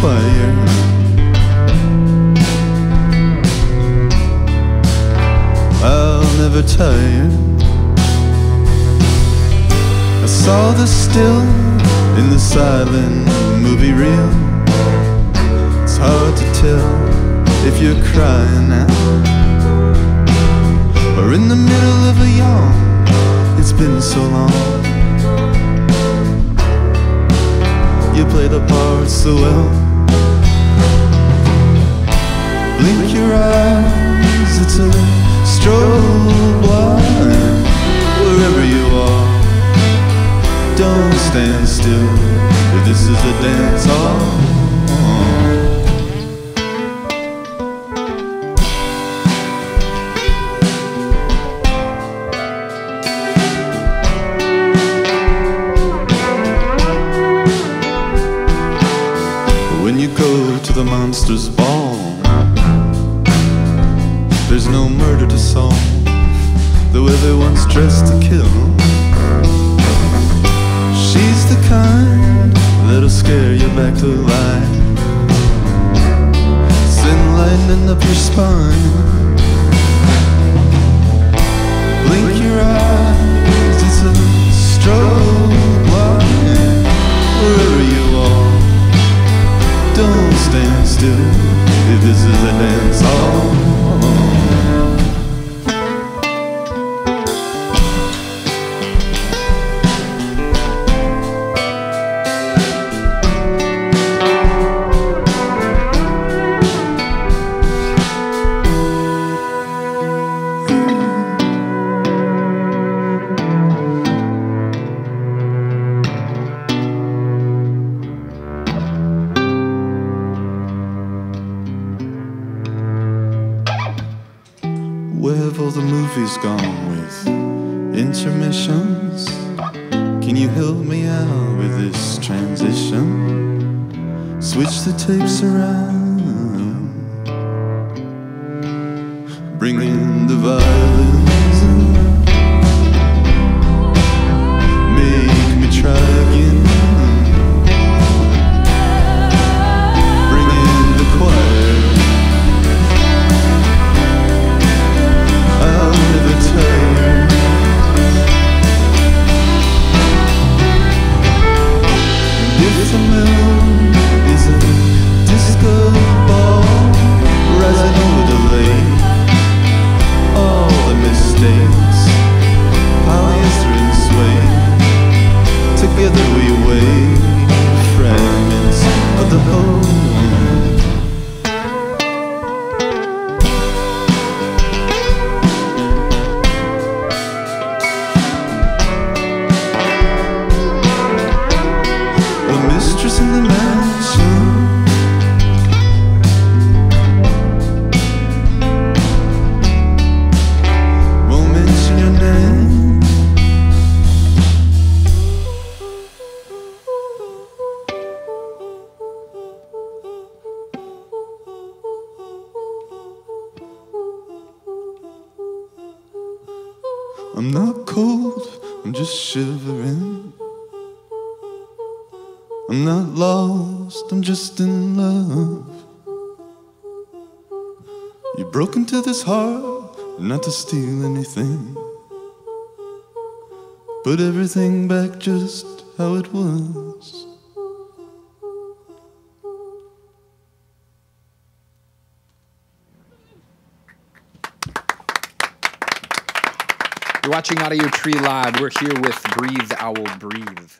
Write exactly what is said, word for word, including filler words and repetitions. choir. I'll never tire. I saw the still in the silent movie reel. It's hard to tell if you're crying now or in the middle of a yawn. It's been so long. You play the part so well. Blink your eyes, it's a strobe blind. Wherever you are, don't stand still. If this is a dance hall. Monsters ball. There's no murder to solve, though everyone's dressed to kill. She's the kind that'll scare you back to life. Send lightning up your spine. Blink your eyes, it's a strobe line. Wherever you are, don't stand still, if this is a dance around. Bring in the violins, make me try again. Bring in the choir. I'll never tire. And if the moon is a disco ball, rising over the lake, all the mistakes, polyester sway. Together we wave fragments of the whole. I'm not cold, I'm just shivering. I'm not lost, I'm just in love. You broke into this heart, not to steal anything. Put everything back just how it was. You're watching Audiotree Live. We're here with Breathe Owl Breathe.